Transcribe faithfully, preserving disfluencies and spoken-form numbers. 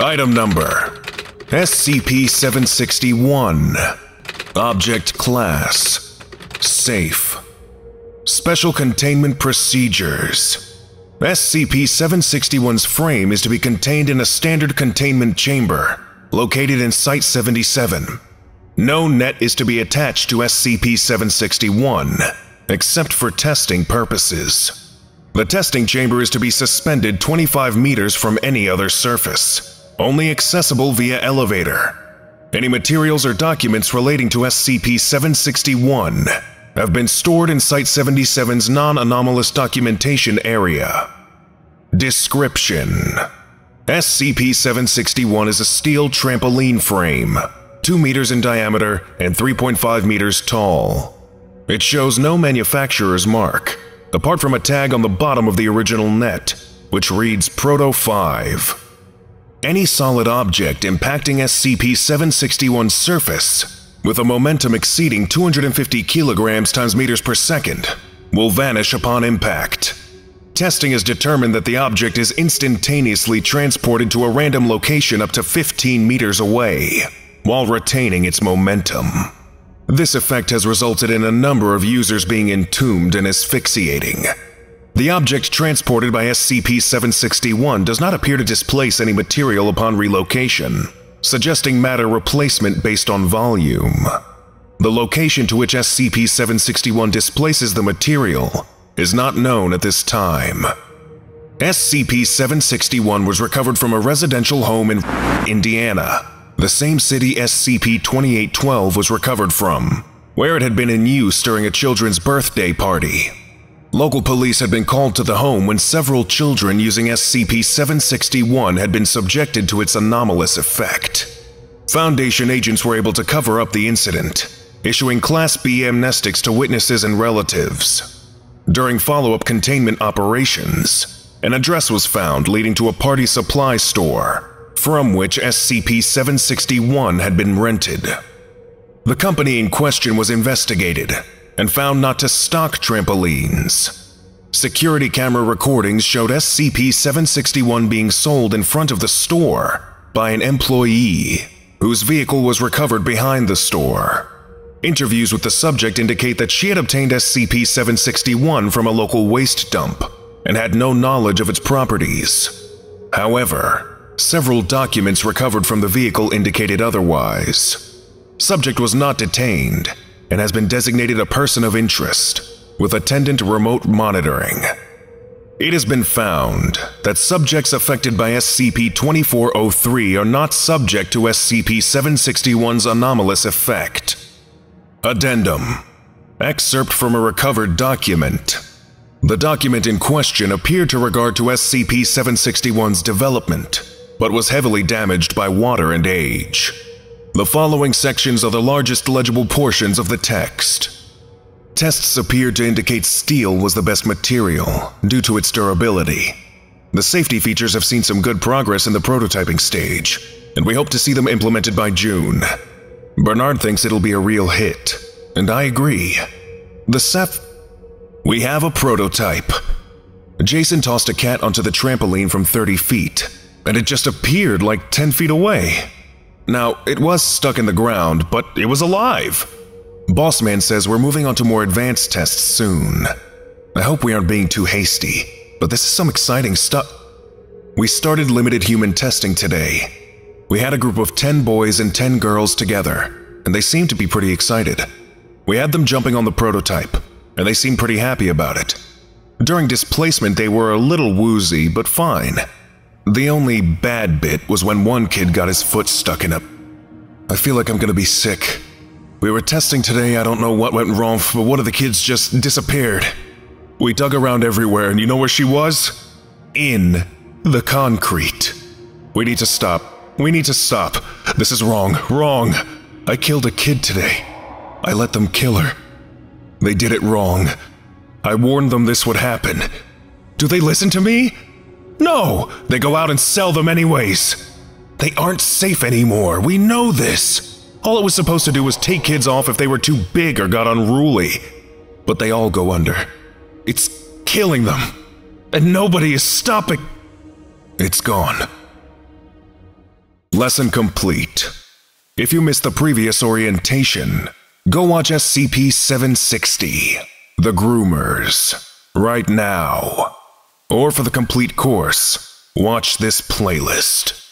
Item number S C P seven sixty-one. Object class safe. Special containment procedures. S C P seven sixty-one's frame is to be contained in a standard containment chamber located in Site seventy-seven. No net is to be attached to S C P seven sixty-one, except for testing purposes. The testing chamber is to be suspended twenty-five meters from any other surface, only accessible via elevator. Any materials or documents relating to S C P seven sixty-one have been stored in Site seventy-seven's non-anomalous documentation area. Description: S C P seven sixty-one is a steel trampoline frame, two meters in diameter and three point five meters tall. It shows no manufacturer's mark, apart from a tag on the bottom of the original net, which reads Proto five. Any solid object impacting S C P seven sixty-one's surface with a momentum exceeding two hundred fifty kilograms times meters per second will vanish upon impact. Testing has determined that the object is instantaneously transported to a random location up to fifteen meters away, while retaining its momentum. This effect has resulted in a number of users being entombed and asphyxiating. The object transported by S C P seven sixty-one does not appear to displace any material upon relocation, suggesting matter replacement based on volume. The location to which S C P seven sixty-one displaces the material is not known at this time. S C P seven sixty-one was recovered from a residential home in Indiana, the same city S C P twenty-eight twelve was recovered from, where it had been in use during a children's birthday party. Local police had been called to the home when several children using S C P seven sixty-one had been subjected to its anomalous effect. Foundation agents were able to cover up the incident, issuing Class B amnestics to witnesses and relatives. During follow-up containment operations, an address was found leading to a party supply store, from which S C P seven sixty-one had been rented. The company in question was investigated and found not to stock trampolines. Security camera recordings showed S C P seven sixty-one being sold in front of the store by an employee whose vehicle was recovered behind the store. Interviews with the subject indicate that she had obtained S C P seven sixty-one from a local waste dump and had no knowledge of its properties. However, several documents recovered from the vehicle indicated otherwise. Subject was not detained and has been designated a person of interest with attendant remote monitoring. It has been found that subjects affected by S C P twenty-four oh three are not subject to S C P seven sixty-one's anomalous effect. Addendum. Excerpt from a recovered document. The document in question appeared to regard to S C P seven sixty-one's development, but was heavily damaged by water and age. The following sections are the largest legible portions of the text. Tests appeared to indicate steel was the best material due to its durability. The safety features have seen some good progress in the prototyping stage, and we hope to see them implemented by June. Bernard thinks it'll be a real hit, and I agree. The Ceph... We have a prototype. Jason tossed a cat onto the trampoline from thirty feet. And it just appeared like ten feet away. Now, it was stuck in the ground, but it was alive. Bossman says we're moving on to more advanced tests soon. I hope we aren't being too hasty, but this is some exciting stuff. We started limited human testing today. We had a group of ten boys and ten girls together, and they seemed to be pretty excited. We had them jumping on the prototype, and they seemed pretty happy about it. During displacement, they were a little woozy, but fine. The only bad bit was when one kid got his foot stuck in a... I feel like I'm gonna be sick. We were testing today, I don't know what went wrong, but one of the kids just disappeared. We dug around everywhere, and you know where she was? In the concrete. We need to stop. We need to stop. This is wrong. Wrong. I killed a kid today. I let them kill her. They did it wrong. I warned them this would happen. Do they listen to me? No! They go out and sell them anyways! They aren't safe anymore, we know this! All it was supposed to do was take kids off if they were too big or got unruly. But they all go under. It's killing them. And nobody is stopping. It's gone. Lesson complete. If you missed the previous orientation, go watch S C P seven sixty, The Groomers, right now. Or for the complete course, watch this playlist.